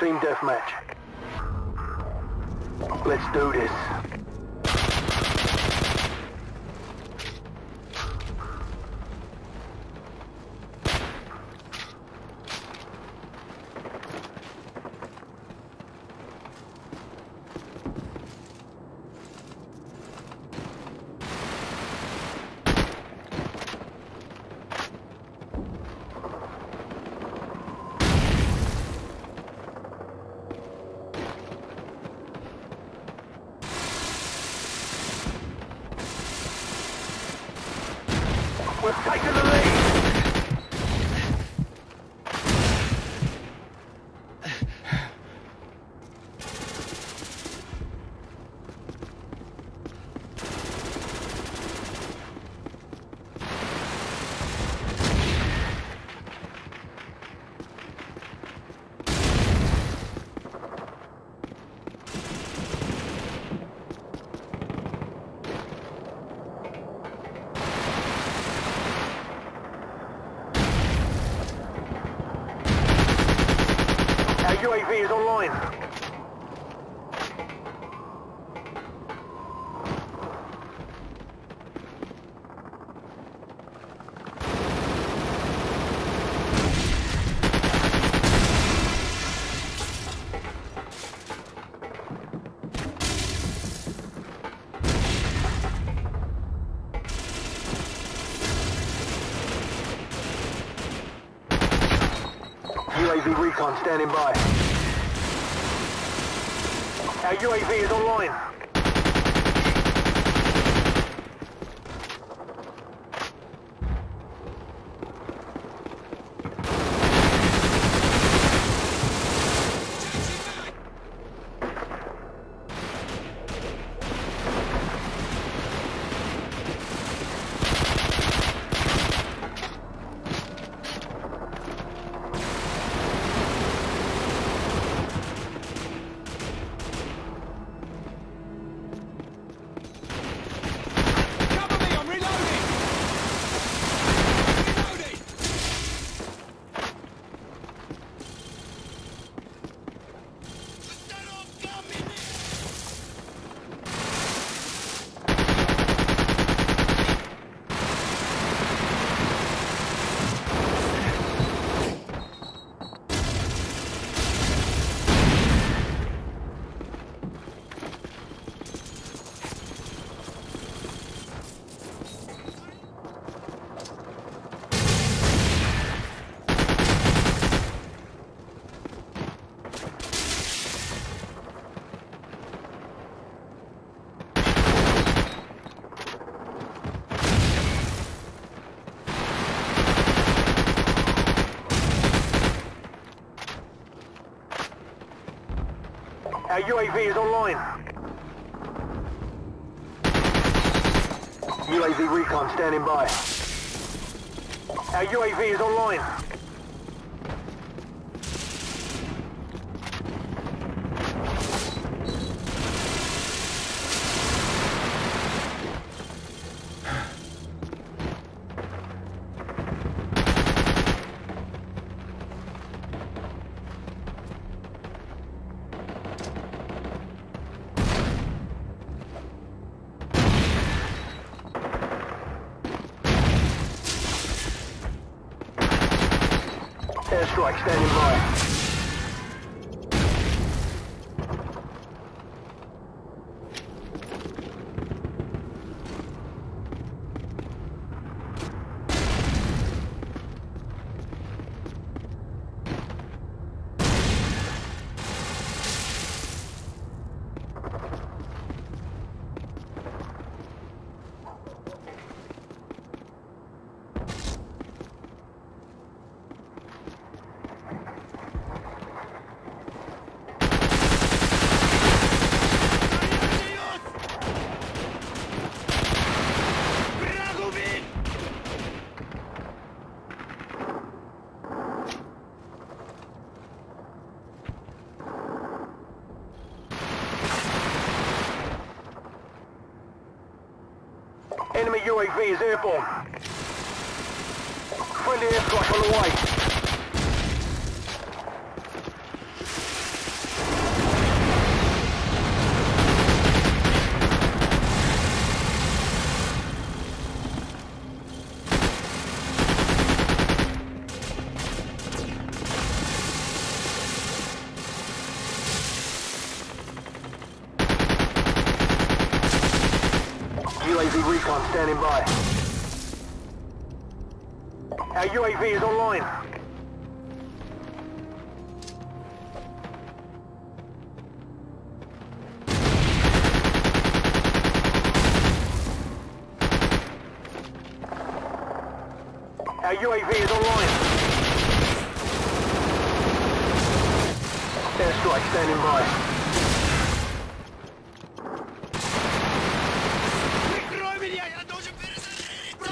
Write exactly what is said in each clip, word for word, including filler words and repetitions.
Team deathmatch. Let's do this. We've taken the lead! U A V is online. U A V recon standing by. Our U A V is online. Our U A V is online. U A V recon standing by. Our U A V is online. Airstrike standing by. Enemy U A V is airborne. Friendly airstrike on the way. Standing by. Our U A V is online. Our U A V is online. Airstrike standing by. Friendly airstrike on the way.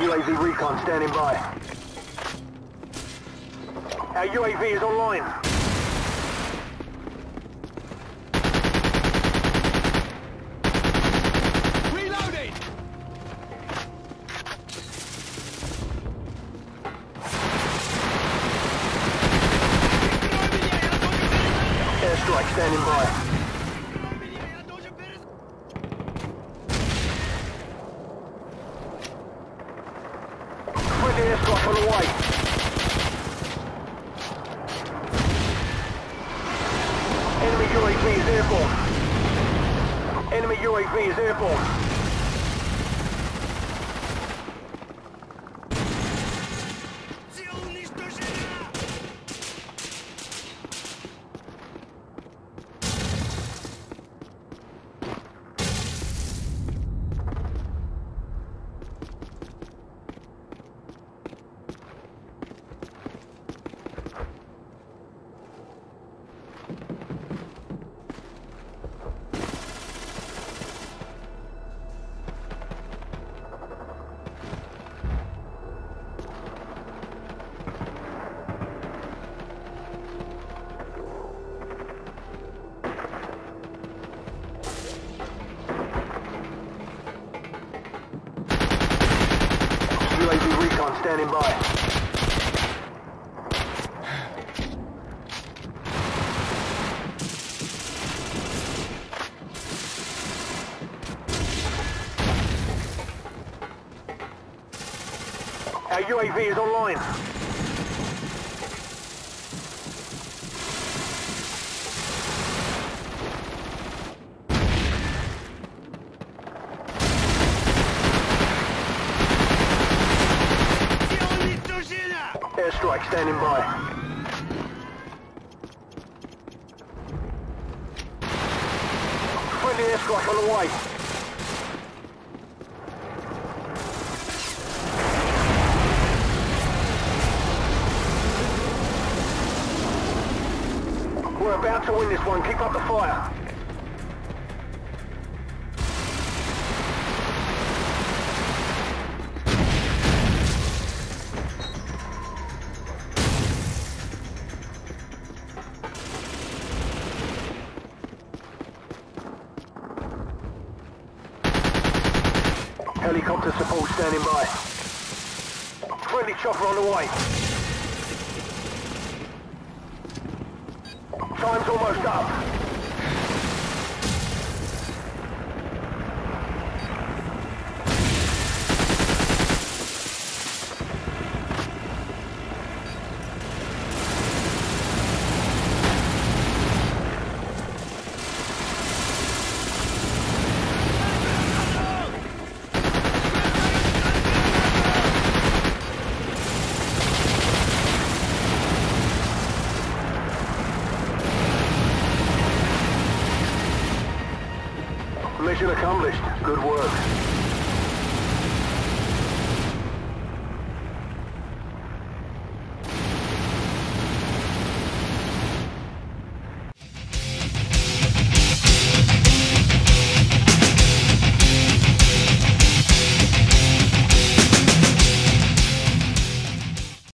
U A V recon standing by. Our U A V is online. Reloading! Airstrike standing by. Airstrike on the way. Enemy U A V is airborne. Enemy U A V is airborne. Standing by. Our U A V is online. Airstrike standing by. Friendly airstrike on the way. We're about to win this one. Keep up the fire. Helicopter support standing by. Friendly chopper on the way. Time's almost up. Mission accomplished. Good work.